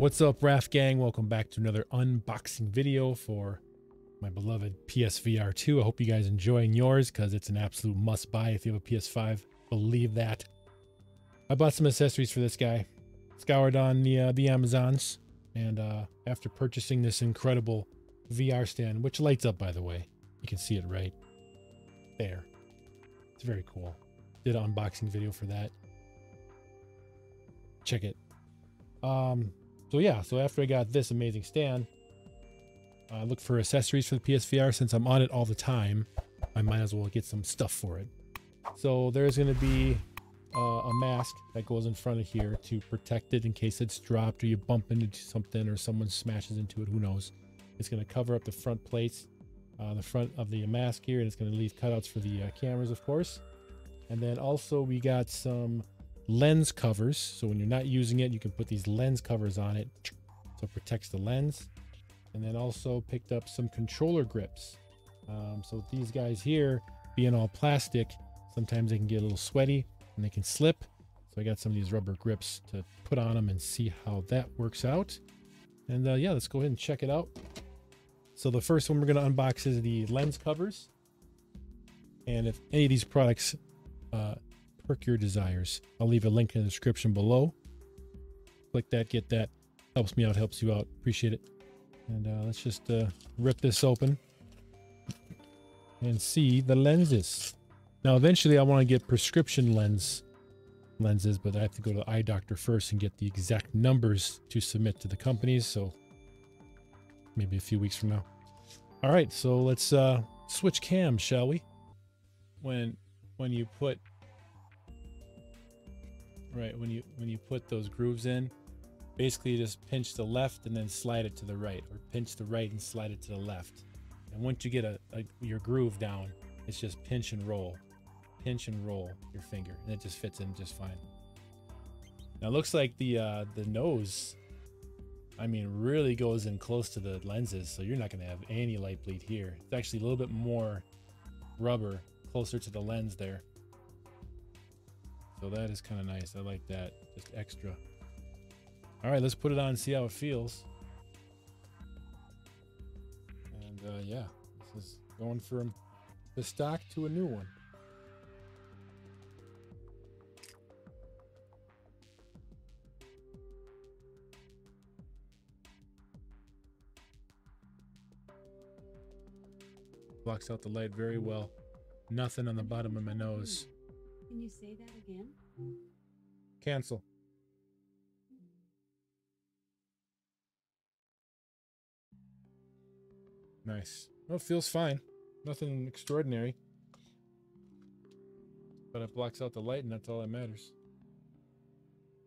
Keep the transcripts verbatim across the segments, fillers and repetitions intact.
What's up, Wrath Gang? Welcome back to another unboxing video for my beloved P S V R two. I hope you guys are enjoying yours because it's an absolute must buy if you have a P S five. Believe that. I bought some accessories for this guy. Scoured on the, uh, the Amazons. And uh, after purchasing this incredible V R stand, which lights up, by the way, you can see it right there. It's very cool. Did an unboxing video for that. Check it. Um, so yeah, so after I got this amazing stand, I look for accessories for the P S V R. Since I'm on it all the time, I might as well get some stuff for it. So there's going to be uh, a mask that goes in front of here to protect it in case it's dropped or you bump into something or someone smashes into it. Who knows? It's going to cover up the front plates, uh, the front of the mask here, and it's going to leave cutouts for the uh, cameras, of course. And then also we got some lens covers. So when you're not using it, you can put these lens covers on it. So it protects the lens. And then also picked up some controller grips. Um, so these guys here being all plastic, sometimes they can get a little sweaty and they can slip. So I got some of these rubber grips to put on them and see how that works out. And uh, yeah, let's go ahead and check it out. So the first one we're gonna unbox is the lens covers. And if any of these products uh, perk your desires, I'll leave a link in the description below. Click that, get that. Helps me out, helps you out. Appreciate it. And uh, let's just uh, rip this open and see the lenses. Now, eventually I want to get prescription lens lenses, but I have to go to the eye doctor first and get the exact numbers to submit to the companies. So maybe a few weeks from now. All right, so let's uh, switch cams, shall we? When, when you put, right, when you, when you put those grooves in, basically, you just pinch the left and then slide it to the right, or pinch the right and slide it to the left. And once you get a, a your groove down, it's just pinch and roll, pinch and roll your finger, and it just fits in just fine. Now it looks like the uh, the nose, I mean, really goes in close to the lenses, so you're not going to have any light bleed here. It's actually a little bit more rubber closer to the lens there, so that is kind of nice. I like that, just extra. All right, let's put it on and see how it feels. And uh, yeah, this is going from the stock to a new one. Blocks out the light very well. Nothing on the bottom of my nose. Can you say that again? Cancel. Nice. Well, it feels fine. Nothing extraordinary. But it blocks out the light, and that's all that matters.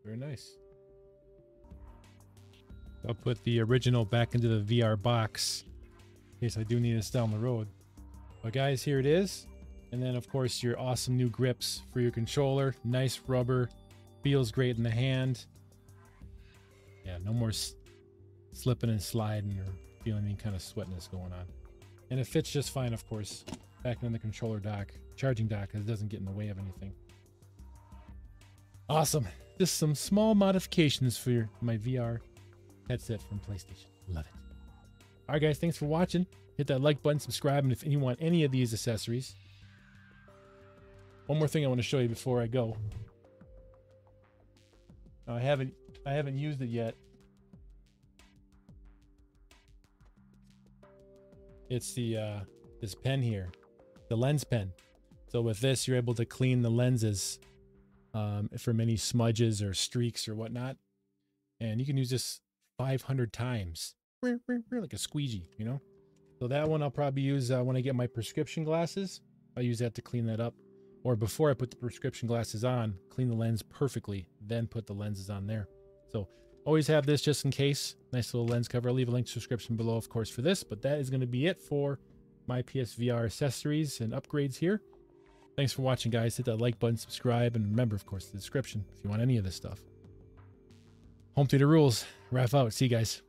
Very nice. I'll put the original back into the V R box in case I do need this down the road. But guys, here it is. And then, of course, your awesome new grips for your controller. Nice rubber. Feels great in the hand. Yeah, no more s slipping and sliding or feeling any kind of sweatness going on. And it fits just fine, of course, back in the controller dock, charging dock, because it doesn't get in the way of anything. Awesome. Just some small modifications for your, my V R headset from PlayStation. Love it. All right, guys, thanks for watching. Hit that like button, subscribe, and if you want any of these accessories. One more thing I want to show you before I go. Now, I haven't, I haven't used it yet. It's the uh, this pen here, the lens pen. So with this, you're able to clean the lenses um, from any smudges or streaks or whatnot. And you can use this five hundred times, like a squeegee, you know? So that one I'll probably use uh, when I get my prescription glasses. I'll use that to clean that up. Or before I put the prescription glasses on, clean the lens perfectly, then put the lenses on there. So always have this just in case. Nice little lens cover. I'll leave a link to the description below, of course, for this. But that is going to be it for my P S V R accessories and upgrades here. Thanks for watching, guys. Hit that like button, subscribe, and remember, of course, the description if you want any of this stuff. Home theater rules. Wrap out. See you guys.